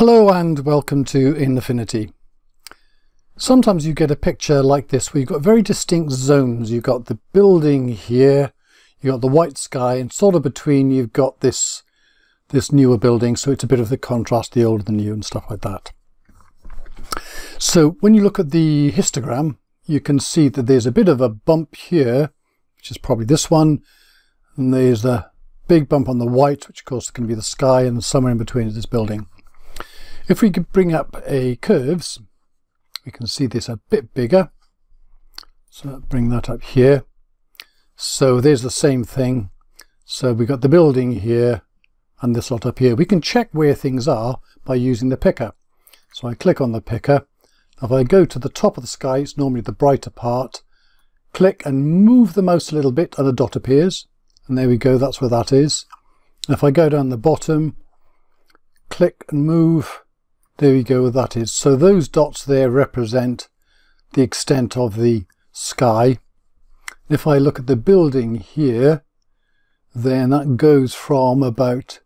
Hello and welcome to InAffinity. Sometimes you get a picture like this where you've got very distinct zones. You've got the building here, you've got the white sky, and sort of between you've got this newer building, so it's a bit of the contrast, the old and the new and stuff like that. So when you look at the histogram, you can see that there's a bit of a bump here, which is probably this one, and there's the big bump on the white, which of course is going to be the sky, and somewhere in between is this building. If we could bring up a curves, we can see this a bit bigger. So bring that up here. So there's the same thing. So we've got the building here and this lot up here. We can check where things are by using the picker. So I click on the picker. If I go to the top of the sky, it's normally the brighter part. Click and move the mouse a little bit and a dot appears. And there we go, that's where that is. And if I go down the bottom, click and move. There we go, that is. So those dots there represent the extent of the sky. If I look at the building here, then that goes from about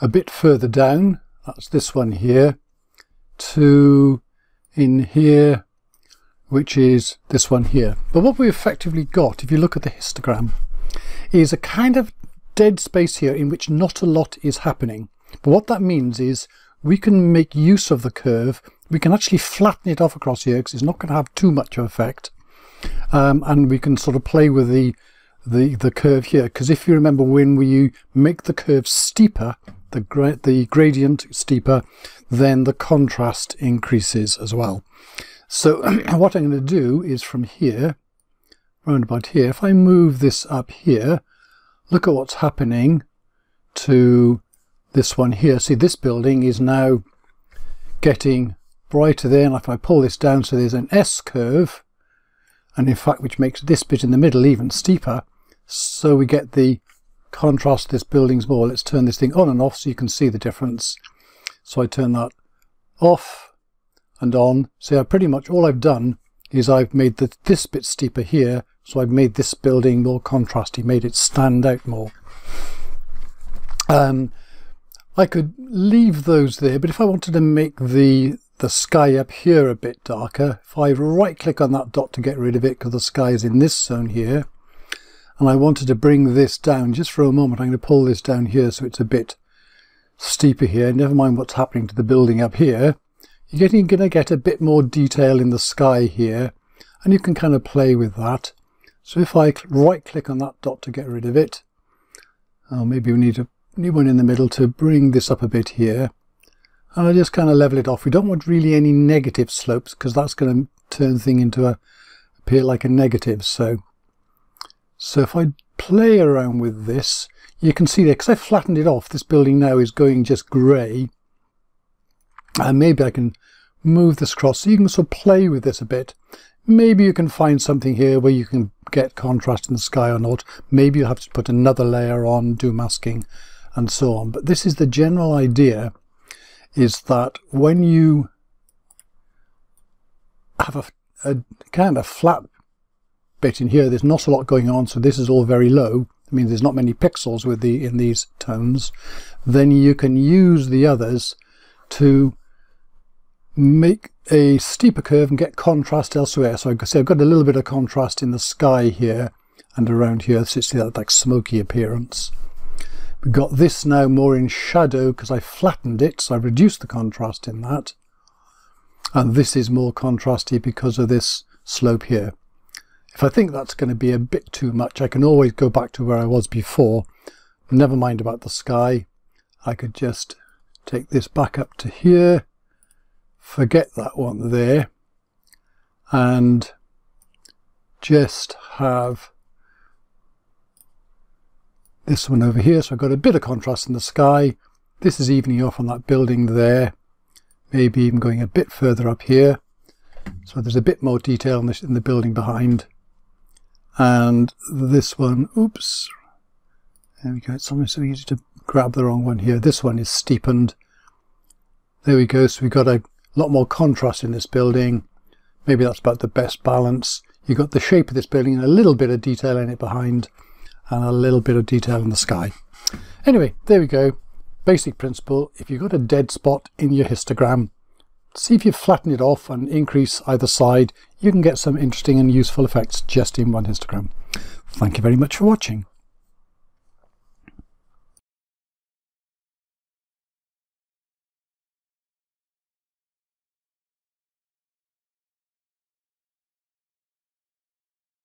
a bit further down, that's this one here, to in here, which is this one here. But what we effectively got, if you look at the histogram, is a kind of dead space here in which not a lot is happening. But what that means is we can make use of the curve. We can actually flatten it off across here because it's not going to have too much of effect, and we can sort of play with the curve here, because if you remember, when you make the curve steeper, the gradient steeper, then the contrast increases as well. So what I'm going to do is from here round about here, if I move this up here, look at what's happening to this one here. See, this building is now getting brighter there, and if I pull this down, so there's an S curve, and in fact which makes this bit in the middle even steeper, so we get the contrast. This building's more. Let's turn this thing on and off so you can see the difference. So I turn that off and on. See, I pretty much all I've done is I've made this bit steeper here, so I've made this building more contrasty, made it stand out more. I could leave those there, but if I wanted to make the sky up here a bit darker, if I right click on that dot to get rid of it, because the sky is in this zone here, and I wanted to bring this down just for a moment, I'm going to pull this down here so it's a bit steeper here. Never mind what's happening to the building up here. You're going to get a bit more detail in the sky here, and you can kind of play with that. So if I right click on that dot to get rid of it, oh, maybe we need a new one in the middle to bring this up a bit here, and I just kind of level it off. We don't want really any negative slopes, because that's going to turn the thing into appear like a negative. So if I play around with this, you can see there, because I flattened it off, this building now is going just grey, and maybe I can move this across, so you can sort of play with this a bit. Maybe you can find something here where you can get contrast in the sky or not. Maybe you have to put another layer on, do masking and so on. But this is the general idea, is that when you have a kind of flat bit in here, there's not a lot going on, so this is all very low. I mean, there's not many pixels with in these tones. Then you can use the others to make a steeper curve and get contrast elsewhere. So I can say I've got a little bit of contrast in the sky here and around here, so you see that like smoky appearance. We've got this now more in shadow because I flattened it, so I've reduced the contrast in that. And this is more contrasty because of this slope here. If I think that's going to be a bit too much, I can always go back to where I was before. Never mind about the sky. I could just take this back up to here, forget that one there, and just have this one over here. So I've got a bit of contrast in the sky. This is evening off on that building there, maybe even going a bit further up here, so there's a bit more detail in the building behind. And this one, oops, there we go, it's almost so easy to grab the wrong one here. This one is steepened. There we go, so we've got a lot more contrast in this building. Maybe that's about the best balance. You've got the shape of this building and a little bit of detail in it behind, and a little bit of detail in the sky. Anyway, there we go. basic principle, if you've got a dead spot in your histogram, see if you flatten it off and increase either side. You can get some interesting and useful effects just in one histogram. Thank you very much for watching.